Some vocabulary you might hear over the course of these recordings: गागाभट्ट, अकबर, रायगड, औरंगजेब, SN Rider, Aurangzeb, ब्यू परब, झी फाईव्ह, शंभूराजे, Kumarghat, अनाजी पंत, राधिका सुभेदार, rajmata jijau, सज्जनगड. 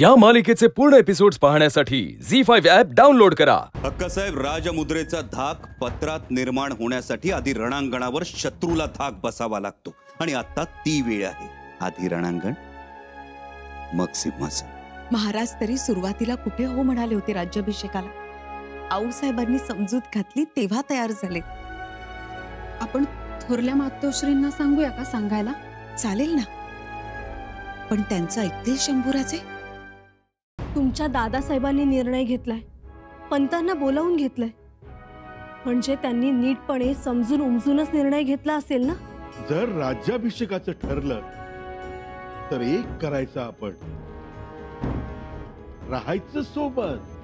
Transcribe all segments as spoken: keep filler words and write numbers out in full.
या मालिकेचे पूर्ण एपिसोड्स पाहण्यासाठी झी फाईव्ह ॲप डाउनलोड करा। अक्कासाहेब राजमुद्रेचा धाक पत्रात निर्माण होण्यासाठी आधी रणांगणावर शत्रूला धाक बसावा लागतो आणि आता ती वेळ आहे। आधी रणांगण मग सिंहासन। महाराज तरी सुरुवातीला कुठे हो म्हणाले होते राज्याभिषेकाला। आऊसाहेबांनी समजूत घातली तेव्हा तयार झाले। आपण थोरल्या मातोश्रींना सांगूया का? सांगायला चालेल ना, पण त्यांचा ऐकतील शंभूराजे? तुमच्या दादासाहेबांनी निर्णय घेतलाय, पंतांना बोलावून घेतलाय, म्हणजे त्यांनी नीटपणे समजून उमजूनच निर्णय घेतला असेल ना। जर राज्याभिषेकाचं ठरलं तर एक करायचं आपण, राहायचं सोबत,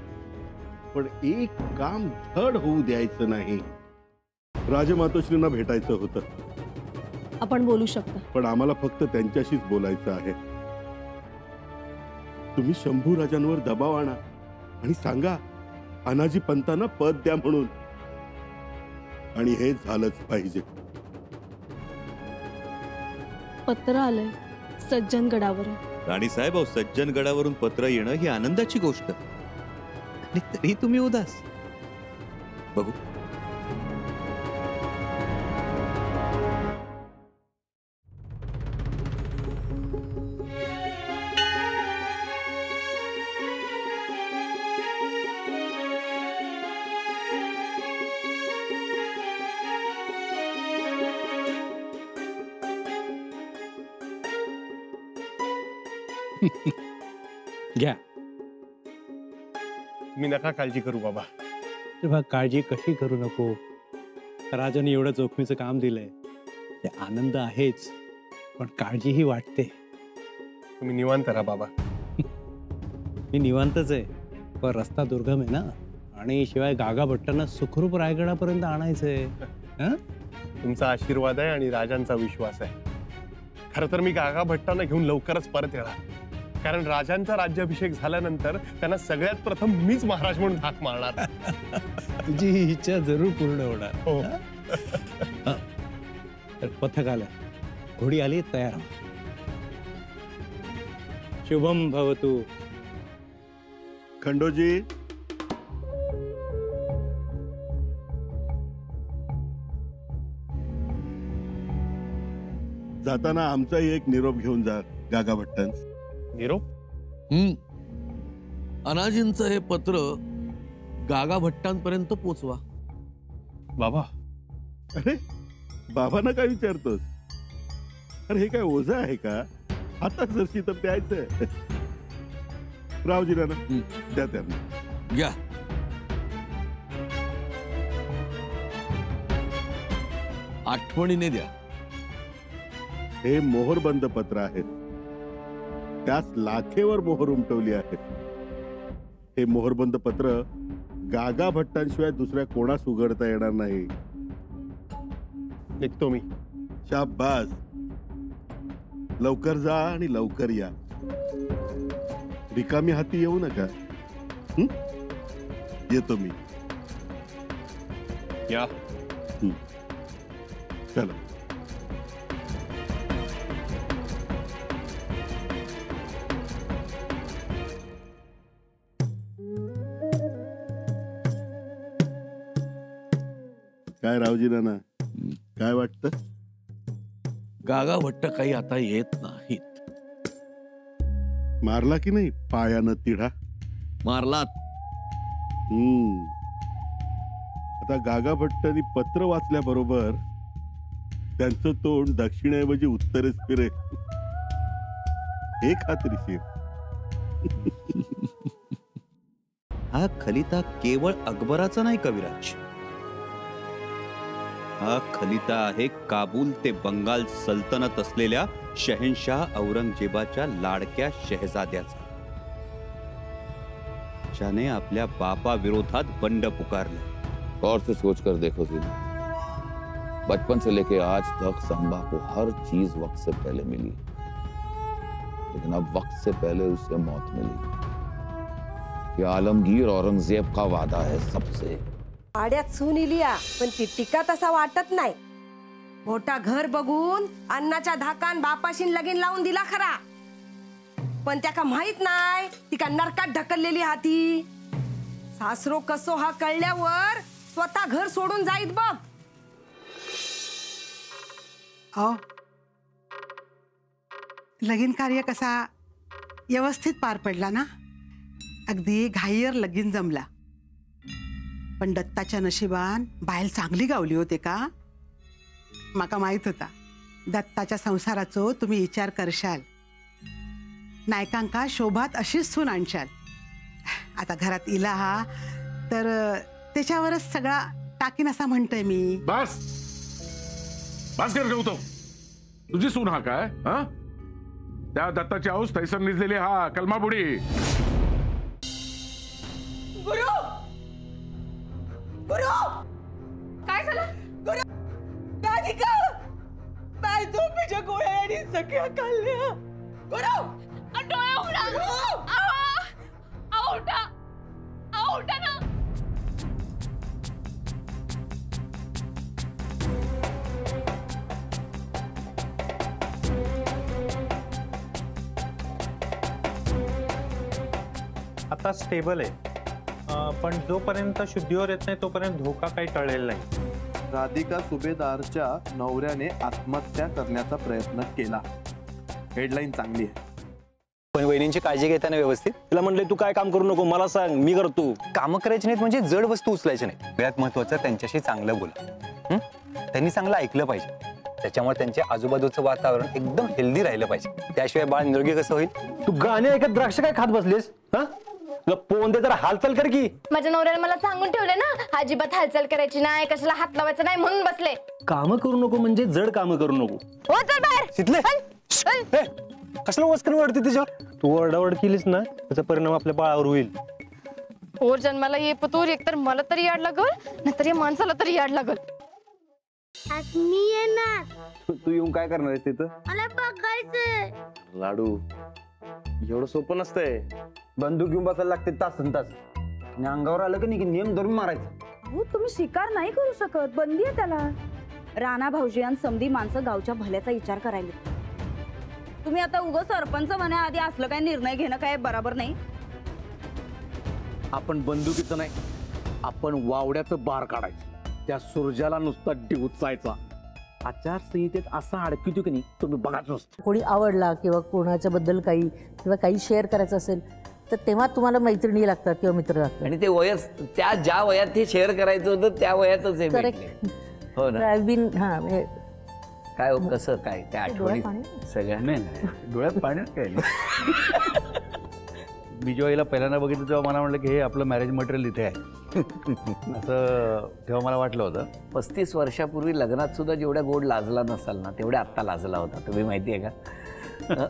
पण एक काम धड होऊ द्यायचं नाही। राजमातोश्रींना भेटायचं होतं। आपण बोलू शकता, पण आम्हाला फक्त त्यांच्याशीच बोलायचं आहे। तुम्ही शंभू राजांवर दबाव आणा आणि सांगा अनाजी पंतांना पद द्या म्हणून, आणि हे झालंच पाहिजे। पत्र आलंय सज्जनगडावरून। राणी साहेब, सज्जनगडावरून पत्र येणं ही आनंदाची गोष्ट, आणि तरी तुम्ही उदास। बघू, घ्या। मी नका काळजी करू बाबा। तेव्हा काळजी कशी करू नको, राजाने एवढं जोखमीचं काम दिलंय, ते आनंद आहेच, पण काळजीही वाटते। तुम्ही निवांत राहा बाबा। मी निवांतच आहे, पण रस्ता दुर्गम आहे ना, आणि शिवाय गागाभट्टांना सुखरूप रायगडापर्यंत आणायचंय। तुमचा आशीर्वाद आहे आणि राजांचा विश्वास आहे। खरं तर मी गागाभट्टांना घेऊन लवकरच परत येणार, कारण राजांचा राज्याभिषेक झाल्यानंतर त्यांना सगळ्यात प्रथम मीच महाराज म्हणून धाक मारणार। तुझी ही इच्छा जरूर पूर्ण होणार। हो। तर पथक आलं, घोडी आली तयार। शुभम भवतु। खंडोजी, जाताना आमचाही एक निरोप घेऊन जा गागाभट्टांस। निरोप? हम्म अनाजींचं हे पत्र गागाभट्टांपर्यंत पोचवा। बाबा, अरे बाबांना काय विचारतोस? अरे हे काय ओझा आहे का? आता जशी तर द्यायचंय रावजीला ना, द्या त्यांना। घ्या। आठवणीने द्या। हे मोहरबंद पत्र आहे, त्यास लाखेवर मोहर उमटवली आहे। हे मोहरबंद पत्र गागाभट्टांशिवाय दुसऱ्या कोणास उघडता येणार नाही। निघतो मी। शाबास, लवकर जा आणि लवकर या, रिकामी हाती येऊ नका। येतो मी। या। चला। काय रावजी नाना, काय वाटतं? गागाभट्ट काही आता येत नाहीत। मारला की नाही पायानं तिढा? मारलात। हम्म आता गागाभट्टांनी पत्र वाचल्याबरोबर त्यांचं तोंड दक्षिणेऐवजी उत्तरेस फिरे, हे खात्रीशीर। हा खलिता केवळ अकबराचा नाही कविराज, हा खलिता आहे काबूल ते बंगाल सल्तनत असलेल्या शहनशाह औरंगजेबाच्या लाडक्या शहजाद्याचा, ज्याने आपल्या बापा विरोधात बंड पुकारला। और से सोच कर देखो जी, बचपन से लेके आज तक संभा को हर चीज वक्त से पहले मिली, लेकिन अब वक्त से पहले उसे मौत मिली। ये आलमगीर औरंगजेब का वादा है सबसे। आड्यात सुनी लिया, पण ती टिकत असा वाटत नाही। मोठा घर बघून अन्नाच्या धाकान बापाशीन लगीन लावून दिला खरा, पण त्याका माहित नाही तिका नरकात ढकललेली हाती। सासरो कसो हा कळल्यावर स्वतः घर सोडून जाईत बघ। हो लगीन कार्य कसा व्यवस्थित पार पडला ना, अगदी घाईर लगीन जमला। पण दत्ताच्या नशिबान बायल चांगली गावली होते का माका माहित होता। दत्ताच्या संसाराचो तुम्ही विचार करशाल, नायकांका शोभात अशीच सून आणशाल। आता घरात इला हा तर त्याच्यावरच सगळा टाकीन असा म्हणतोय मी। बस बस कर गौतम, तुझी सून हा काय हा? त्या दत्ताची आऊस थैसर निजलेली हा कलमा बुडी। गुरु गुरु काय झालं गुरु? राधिका बाय झोपेच्या गोळ्या आणि सगळ्या खाल्ल्या। गुरु डोळे उघडा, आओ उठा, आओ उठा ना। आता स्टेबल आहे पण जोपर्यंत शुद्धीवर येत नाही तोपर्यंत धोका काही टळेल नाही। राधिका सुभेदारच्या नवऱ्याने आत्महत्या करण्याचा प्रयत्न केला, हेडलाईन चांगली आहे। पण वहिनींची काळजी घेताना व्यवस्थित तिला म्हटलं तू काय काम करू नको, मला सांग मी करतो। कामं करायची नाहीत म्हणजे जड वस्तू उचलायची नाही। सगळ्यात महत्वाचं त्यांच्याशी चांगलं बोला, त्यांनी चांगलं ऐकलं पाहिजे। त्याच्यामुळे त्यांच्या आजूबाजूचं वातावरण एकदम हेल्दी राहिलं पाहिजे, त्याशिवाय बाळ निरोगी कसं होईल? तू गाणे ऐकत द्राक्ष काय खात बसलीस? हा पोन दे जरा, हालचाल कर की। माझ्या नवऱ्याने मला सांगून ठेवले ना अजिबात हालचाल करायची नाही, कशाला हात लावायचा नाही म्हणून बसले। काम करू नको म्हणजे जड काम करू नको। हो चल बाहेर शितले, कशाला वस्कन वाढते तिच्यावर? तू ओरडाओरड केलीस ना त्याचा परिणाम आपल्या बाळावर होईल। और जन्माला ये पतूर एकतर मला तरी याड लागल नाहीतर या माणसाला तरी याड लागल। आज मी येणार। तू येऊन काय करणार आहेस तिथं? मला बघायचंय। लाडू एवढं सोपं नसतंय, बंदूक घेऊन बसायला लागते तासन तास। आणि अंगावर आलं की नाही नियम धरून मारायचं। तुम्ही शिकार नाही करू शकत, बंदी आहे त्याला। राणा भाऊजी आणि समधी माणसं गावच्या भल्याचा विचार करायला तुम्ही आता उगा सरपंच म्हणा आधी असलं काय निर्णय घेणं काय बरोबर नाही। आपण बंदुकीचं नाही, आपण वावड्याचं बार काढायचं, त्या सुरजाला नुसता डिवचायचा। आचारसंहितेत असा अडकतो की नाही तुम्ही बघाच नसतो। कोणी आवडला किंवा कोणाच्या बद्दल काही किंवा काही शेअर करायचं असेल तर तेव्हा तुम्हाला मैत्रिणी लागतात किंवा मित्र लागतात, आणि ते वयस त्या ज्या वयात ते शेअर करायचं होतं त्या वयातच आहे। करेक्ट हो ना, आय बीन हां काय हो कसं काय त्या आठवणी सगळ्यांना डोळ्यात पाणी काय नाही। मी जेव्हा हिला पहिल्यांदा बघितलं तेव्हा मला म्हटलं की हे आपलं मॅरेज मटेरियल इथे आहे असं तेव्हा मला वाटलं होतं। पस्तीस वर्षापूर्वी लग्नात सुद्धा जेवढ्या गोड लाजला नसाल ना तेवढ्या आत्ता लाजला होता, तुम्ही माहिती आहे का?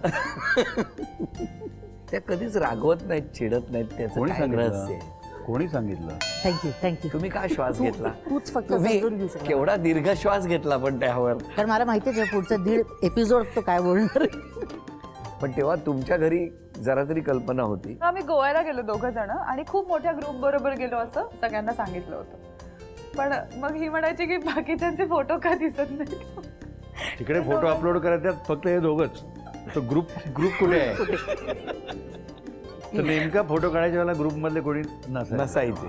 त्या कधीच रागवत नाहीत, चिडत नाहीत, त्याचं कोणी सांगितलं? कोणी सांगितलं? Thank you thank you. तुम्ही काय श्वास घेतला? तूच फक्त केवढा दीर्घ श्वास घेतला पण त्यावर, कारण मला माहिती आहे पुढचा दीड एपिसोड तो काय बोलणार। पण तेव्हा तुमच्या घरी जरा तरी कल्पना होती? आम्ही गोव्याला गेलो दोघं जण आणि खूप मोठ्या ग्रुप बरोबर गेलो असं सगळ्यांना सांगितलं होतं। पण मग ही म्हणायची की बाकीच्यांचे फोटो का दिसत नाही? तिकडे फोटो अपलोड करतात फक्त हे दोघंच, तो ग्रुप ग्रुप कुठे आहे? तर नेमका फोटो काढायच्या वेळेला ग्रुप मधले कोणी नसायचे।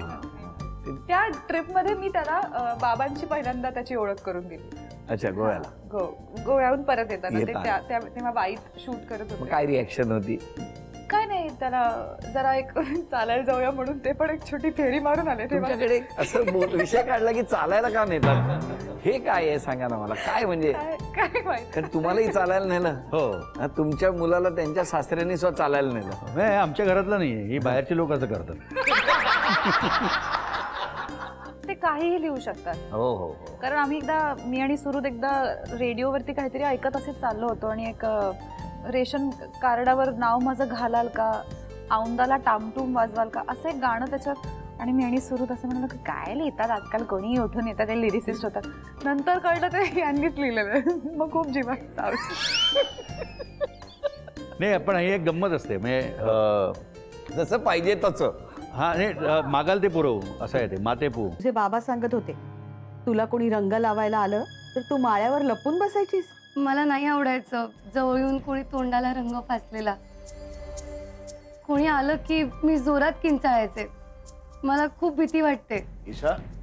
त्या ट्रिप मध्ये मी त्याला बाबांची पहिल्यांदा त्याची ओळख करून दिली। अच्छा गोव्याला? गो गोव्याहून परत येताना तेव्हा बाईत शूट करत होते। काय रिॲक्शन होती? काय नाही त्याला जरा एक चालायला जाऊया म्हणून ते पण एक छोटी फेरी मारून आले। तुमच्याकडे असं विषय काढला की चालायला का नेतात हे काय आहे सांगा ना मला, काय म्हणजे काय माहिती? तुम्हालाही चालायला नेलं? हो तुमच्या मुलाला त्यांच्या सासऱ्यांनी स्वतः चालायला नेलं? नाही आमच्या घरातलं नाही, ही बाहेरचे लोक असं करतात, ते काहीही लिहू शकतात। हो हो कारण आम्ही एकदा मी आणि सुरुद एकदा रेडिओवरती काहीतरी ऐकत असेच चाललो होतो आणि एक रेशन कार्डावर नाव माझं घालाल का, औंदाला टामटूम वाजवाल का असं एक गाणं त्याच्यात, आणि मी आणि सुरुद असं म्हणलं की काय लिहितात आजकाल कोणीही उठून येतात ते लिरिसिस्ट होतात। नंतर कळलं ते यांनीच लिहिलेलं, मग खूप जीवात नाही पण ही एक गंमत असते म्हणजे जसं पाहिजे तसं हा नाही मागाल ते पुरव असं आहे ते मातेपू। तुझे बाबा सांगत होते तुला कोणी रंग लावायला आलं तर तू माळ्यावर लपून बसायचीस? मला नाही आवडायचं जवळ येऊन कोणी तोंडाला रंग फासलेला। कोणी आलं की मी जोरात किंचाळायचे. मला खूप भीती वाटते. ईशा